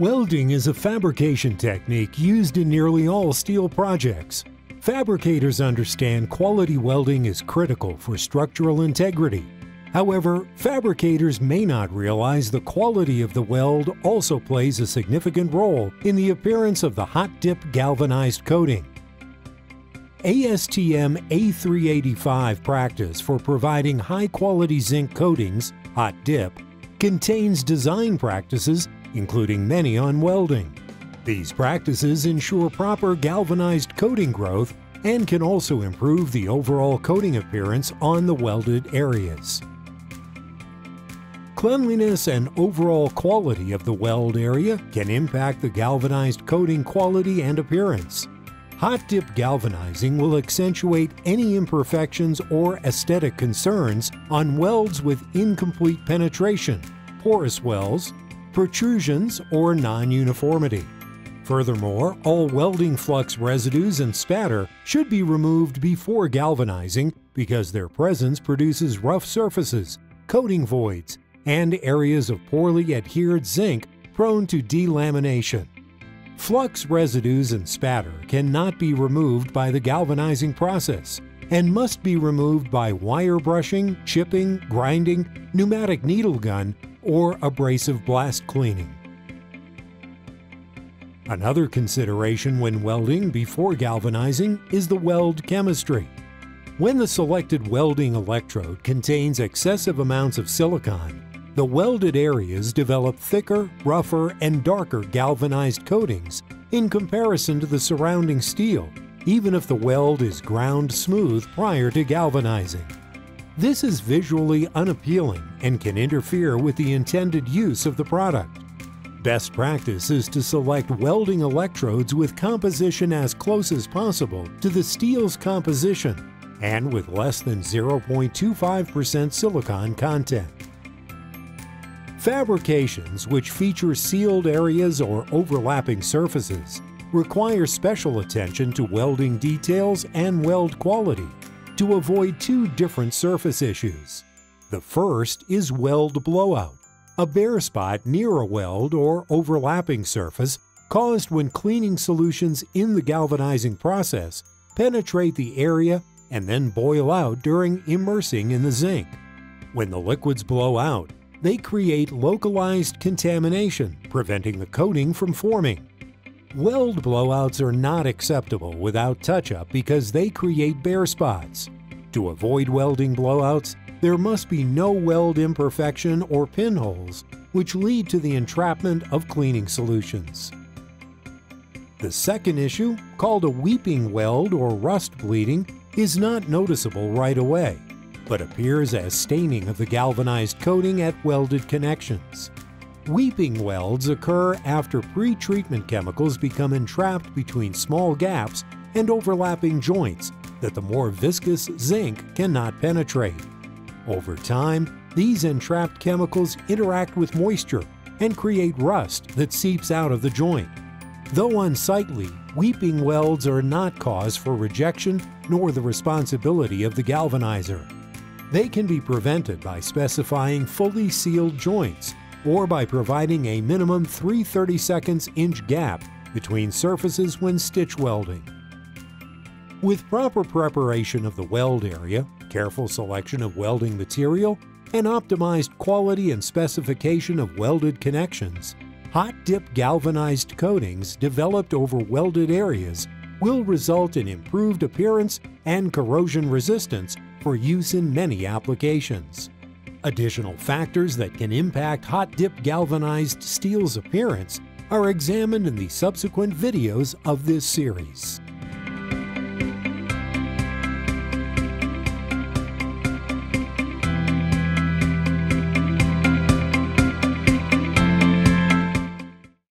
Welding is a fabrication technique used in nearly all steel projects. Fabricators understand quality welding is critical for structural integrity. However, fabricators may not realize the quality of the weld also plays a significant role in the appearance of the hot-dip galvanized coating. ASTM A385 practice for providing high-quality zinc coatings, hot dip, contains design practices, including many on welding. These practices ensure proper galvanized coating growth and can also improve the overall coating appearance on the welded areas. Cleanliness and overall quality of the weld area can impact the galvanized coating quality and appearance. Hot dip galvanizing will accentuate any imperfections or aesthetic concerns on welds with incomplete penetration, porous welds, protrusions, or non-uniformity. Furthermore, all welding flux residues and spatter should be removed before galvanizing because their presence produces rough surfaces, coating voids, and areas of poorly adhered zinc prone to delamination. Flux residues and spatter cannot be removed by the galvanizing process and must be removed by wire brushing, chipping, grinding, pneumatic needle gun, or abrasive blast cleaning. Another consideration when welding before galvanizing is the weld chemistry. When the selected welding electrode contains excessive amounts of silicon, the welded areas develop thicker, rougher, and darker galvanized coatings in comparison to the surrounding steel, even if the weld is ground smooth prior to galvanizing. This is visually unappealing and can interfere with the intended use of the product. Best practice is to select welding electrodes with composition as close as possible to the steel's composition and with less than 0.25% silicon content. Fabrications which feature sealed areas or overlapping surfaces require special attention to welding details and weld quality to avoid two different surface issues. The first is weld blowout, a bare spot near a weld or overlapping surface caused when cleaning solutions in the galvanizing process penetrate the area and then boil out during immersing in the zinc. When the liquids blow out, they create localized contamination, preventing the coating from forming. Weld blowouts are not acceptable without touch-up because they create bare spots. To avoid welding blowouts, there must be no weld imperfection or pinholes, which lead to the entrapment of cleaning solutions. The second issue, called a weeping weld or rust bleeding, is not noticeable right away, but appears as staining of the galvanized coating at welded connections. Weeping welds occur after pre-treatment chemicals become entrapped between small gaps and overlapping joints that the more viscous zinc cannot penetrate. Over time, these entrapped chemicals interact with moisture and create rust that seeps out of the joint. Though unsightly, weeping welds are not cause for rejection nor the responsibility of the galvanizer. They can be prevented by specifying fully sealed joints or by providing a minimum 3/32 inch gap between surfaces when stitch welding. With proper preparation of the weld area, careful selection of welding material, and optimized quality and specification of welded connections, hot dip galvanized coatings developed over welded areas will result in improved appearance and corrosion resistance for use in many applications. Additional factors that can impact hot dip galvanized steel's appearance are examined in the subsequent videos of this series.